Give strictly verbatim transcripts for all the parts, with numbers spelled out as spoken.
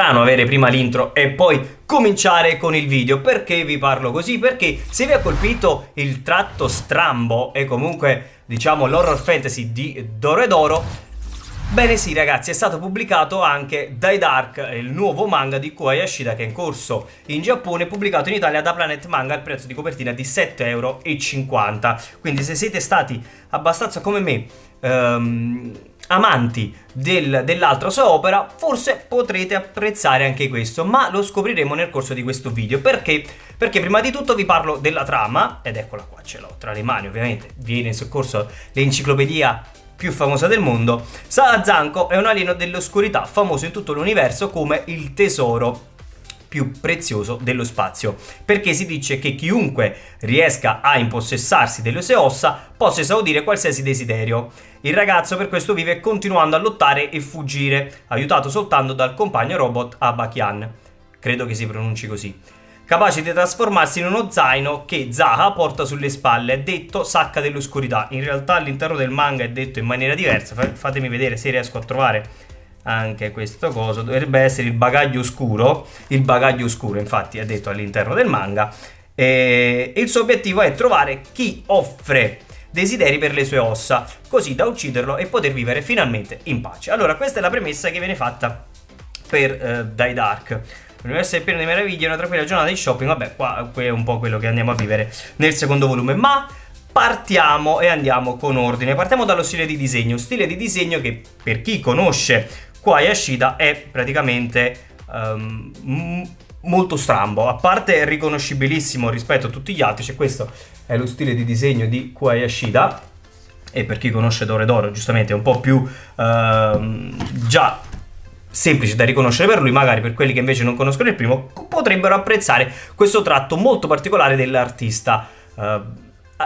strano avere prima l'intro e poi cominciare con il video. Perché vi parlo così? Perché se vi ha colpito il tratto strambo e comunque diciamo l'horror fantasy di Dorohedaro, bene sì ragazzi, è stato pubblicato anche Dai Dark, il nuovo manga di Q Hayashida che è in corso in Giappone, pubblicato in Italia da Planet Manga al prezzo di copertina di sette euro e cinquanta. Quindi se siete stati abbastanza come me um, amanti del, dell'altra sua opera, forse potrete apprezzare anche questo, ma lo scopriremo nel corso di questo video. Perché? Perché prima di tutto vi parlo della trama, ed eccola qua, ce l'ho tra le mani ovviamente, viene in soccorso l'enciclopedia più famosa del mondo. Sarazanka è un alieno dell'oscurità famoso in tutto l'universo come il tesoro più prezioso dello spazio, perché si dice che chiunque riesca a impossessarsi delle sue ossa possa esaudire qualsiasi desiderio. Il ragazzo per questo vive continuando a lottare e fuggire, aiutato soltanto dal compagno robot Abakian, credo che si pronunci così, capace di trasformarsi in uno zaino che Zaha porta sulle spalle, detto sacca dell'oscurità. In realtà all'interno del manga è detto in maniera diversa, fatemi vedere se riesco a trovare anche questo coso, dovrebbe essere il bagaglio oscuro, il bagaglio oscuro infatti è detto all'interno del manga, e il suo obiettivo è trovare chi offre desideri per le sue ossa, così da ucciderlo e poter vivere finalmente in pace. Allora questa è la premessa che viene fatta per eh, Dai Dark. L'universo è pieno di meraviglie, una tranquilla giornata di shopping. Vabbè, qua è un po' quello che andiamo a vivere nel secondo volume, ma partiamo e andiamo con ordine. Partiamo dallo stile di disegno, stile di disegno che per chi conosce Q Hayashida è praticamente um, molto strambo, a parte riconoscibilissimo rispetto a tutti gli altri. Cioè questo è lo stile di disegno di Q Hayashida, e per chi conosce Dorohedaro giustamente è un po' più uh, già semplice da riconoscere per lui. Magari per quelli che invece non conoscono il primo potrebbero apprezzare questo tratto molto particolare dell'artista, uh,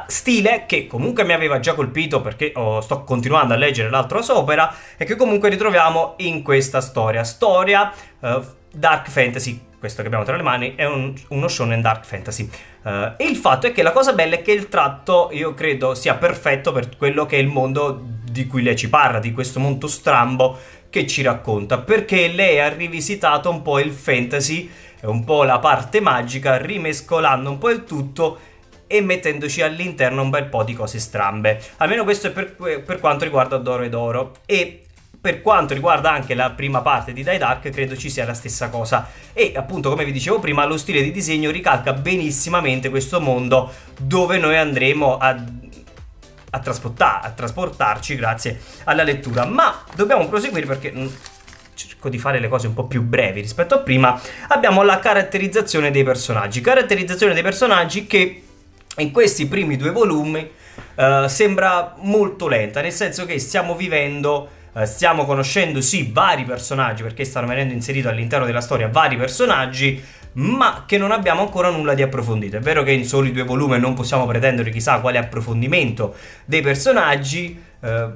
stile che comunque mi aveva già colpito perché oh, sto continuando a leggere l'altra sua opera e che comunque ritroviamo in questa storia, storia uh, dark fantasy. Questo che abbiamo tra le mani è un, uno shonen dark fantasy. Uh, e il fatto è che la cosa bella è che il tratto io credo sia perfetto per quello che è il mondo di cui lei ci parla, di questo mondo strambo che ci racconta, perché lei ha rivisitato un po' il fantasy e un po' la parte magica, rimescolando un po' il tutto e mettendoci all'interno un bel po' di cose strambe. Almeno questo è per, per quanto riguarda Dorohedaro, e per quanto riguarda anche la prima parte di Dai Dark credo ci sia la stessa cosa. E appunto, come vi dicevo prima, lo stile di disegno ricalca benissimamente questo mondo dove noi andremo a A, trasportar, a trasportarci grazie alla lettura. Ma dobbiamo proseguire perché cerco di fare le cose un po' più brevi rispetto a prima. Abbiamo la caratterizzazione dei personaggi, caratterizzazione dei personaggi che in questi primi due volumi eh, sembra molto lenta, nel senso che stiamo vivendo, eh, stiamo conoscendo sì vari personaggi, perché stanno venendo inseriti all'interno della storia vari personaggi, ma che non abbiamo ancora nulla di approfondito. È vero che in soli due volumi non possiamo pretendere chissà quale approfondimento dei personaggi, eh,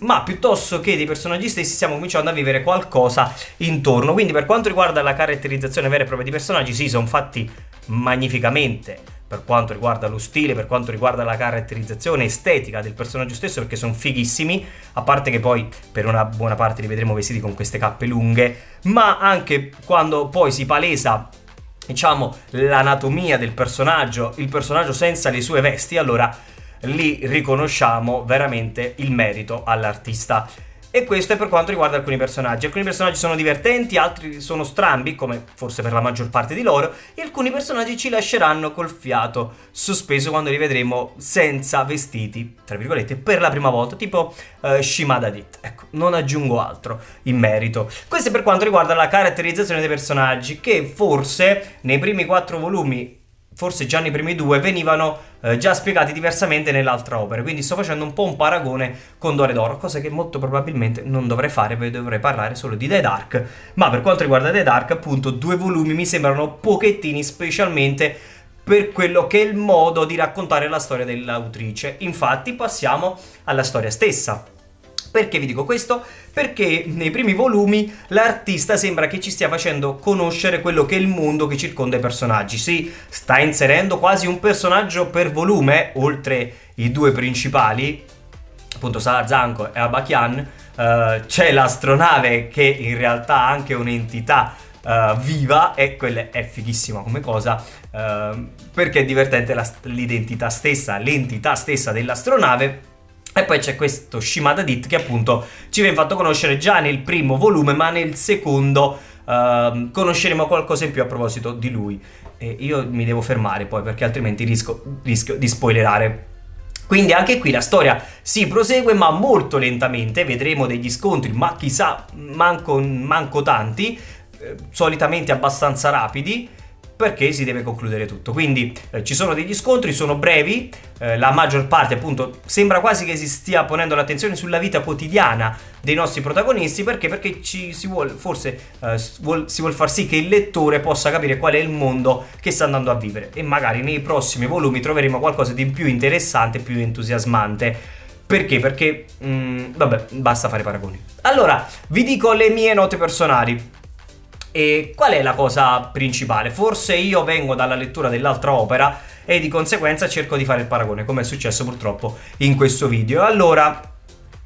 ma piuttosto che dei personaggi stessi stiamo cominciando a vivere qualcosa intorno. Quindi per quanto riguarda la caratterizzazione vera e propria dei personaggi, sì, sono fatti magnificamente per quanto riguarda lo stile, per quanto riguarda la caratterizzazione estetica del personaggio stesso, perché sono fighissimi, a parte che poi per una buona parte li vedremo vestiti con queste cappe lunghe, ma anche quando poi si palesa, diciamo, l'anatomia del personaggio, il personaggio senza le sue vesti, allora lì riconosciamo veramente il merito all'artista. E questo è per quanto riguarda alcuni personaggi. Alcuni personaggi sono divertenti, altri sono strambi, come forse per la maggior parte di loro, e alcuni personaggi ci lasceranno col fiato sospeso quando li vedremo senza vestiti, tra virgolette, per la prima volta, tipo eh, Shimadadit. Ecco, non aggiungo altro in merito. Questo è per quanto riguarda la caratterizzazione dei personaggi, che forse nei primi quattro volumi, forse già nei primi due, venivano eh, già spiegati diversamente nell'altra opera. Quindi sto facendo un po' un paragone con Dorohedaro, cosa che molto probabilmente non dovrei fare, perché dovrei parlare solo di Dai Dark. Ma per quanto riguarda Dai Dark, appunto, due volumi mi sembrano pochettini, specialmente per quello che è il modo di raccontare la storia dell'autrice. Infatti passiamo alla storia stessa. Perché vi dico questo? Perché nei primi volumi l'artista sembra che ci stia facendo conoscere quello che è il mondo che circonda i personaggi. Si sta inserendo quasi un personaggio per volume, oltre i due principali, appunto Sarazanka e Abakian, uh, c'è l'astronave che in realtà ha anche un'entità uh, viva, e quella è fighissima come cosa, uh, perché è divertente l'identità stessa, l'entità stessa dell'astronave. E poi c'è questo Shimadadit che appunto ci viene fatto conoscere già nel primo volume, ma nel secondo uh, conosceremo qualcosa in più a proposito di lui. E io mi devo fermare poi perché altrimenti rischio, rischio di spoilerare. Quindi anche qui la storia si prosegue, ma molto lentamente, vedremo degli scontri, ma chissà, manco, manco tanti, eh, solitamente abbastanza rapidi, perché si deve concludere tutto. Quindi eh, ci sono degli scontri, sono brevi, eh, la maggior parte appunto sembra quasi che si stia ponendo l'attenzione sulla vita quotidiana dei nostri protagonisti, perché perché ci si vuole forse eh, vuol, si vuol far sì che il lettore possa capire qual è il mondo che sta andando a vivere, e magari nei prossimi volumi troveremo qualcosa di più interessante, più entusiasmante. Perché? Perché mh, vabbè, basta fare paragoni. Allora, vi dico le mie note personali. E qual è la cosa principale? Forse io vengo dalla lettura dell'altra opera e di conseguenza cerco di fare il paragone, come è successo purtroppo in questo video. Allora,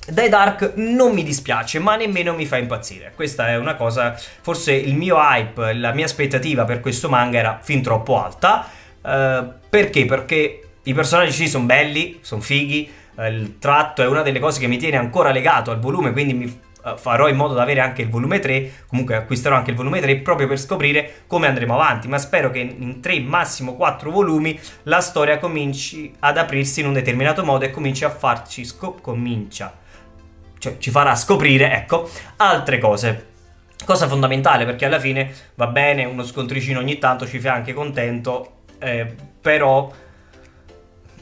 Dai Dark non mi dispiace, ma nemmeno mi fa impazzire. Questa è una cosa, forse il mio hype, la mia aspettativa per questo manga era fin troppo alta. eh, Perché? Perché i personaggi sì, sono belli, sono fighi, eh, il tratto è una delle cose che mi tiene ancora legato al volume, quindi mi farò in modo da avere anche il volume tre, comunque acquisterò anche il volume tre proprio per scoprire come andremo avanti, ma spero che in tre, massimo quattro volumi la storia cominci ad aprirsi in un determinato modo e cominci a farci scop- comincia, cioè ci farà scoprire, ecco, altre cose. Cosa fondamentale, perché alla fine va bene uno scontricino ogni tanto, ci fa anche contento, eh, però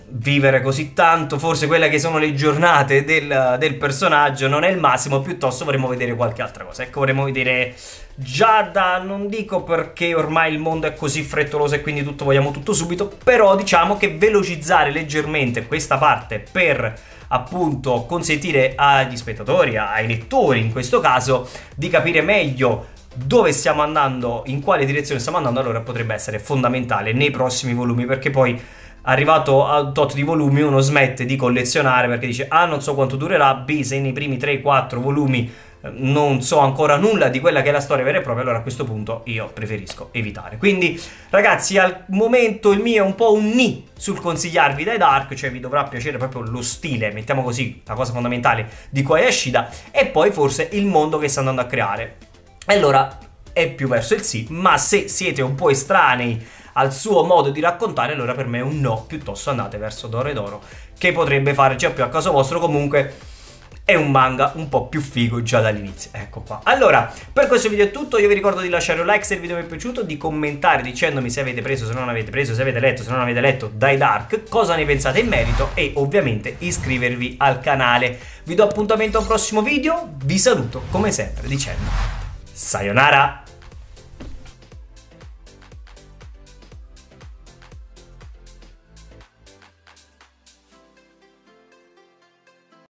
vivere così tanto, forse quelle che sono le giornate del, del personaggio non è il massimo, piuttosto vorremmo vedere qualche altra cosa. Ecco, vorremmo vedere già da, non dico perché ormai il mondo è così frettoloso e quindi tutto vogliamo tutto subito, però diciamo che velocizzare leggermente questa parte per appunto consentire agli spettatori, ai lettori in questo caso, di capire meglio dove stiamo andando, in quale direzione stiamo andando, allora potrebbe essere fondamentale nei prossimi volumi, perché poi arrivato a tot di volumi uno smette di collezionare perché dice A non so quanto durerà, B se nei primi tre quattro volumi non so ancora nulla di quella che è la storia vera e propria, allora a questo punto io preferisco evitare. Quindi ragazzi, al momento il mio è un po' un ni sul consigliarvi Dai Dark, cioè vi dovrà piacere proprio lo stile, mettiamo così, la cosa fondamentale di Q Hayashida, e poi forse il mondo che sta andando a creare. Allora è più verso il sì, ma se siete un po' estranei al suo modo di raccontare, allora per me è un no, piuttosto andate verso Dorohedaro, che potrebbe farci più a caso vostro. Comunque è un manga un po' più figo già dall'inizio, ecco qua. Allora, per questo video è tutto, io vi ricordo di lasciare un like se il video vi è piaciuto, di commentare dicendomi se avete preso, se non avete preso, se avete letto, se non avete letto Dai Dark, cosa ne pensate in merito, e ovviamente iscrivervi al canale. Vi do appuntamento a un prossimo video, vi saluto come sempre dicendo sayonara!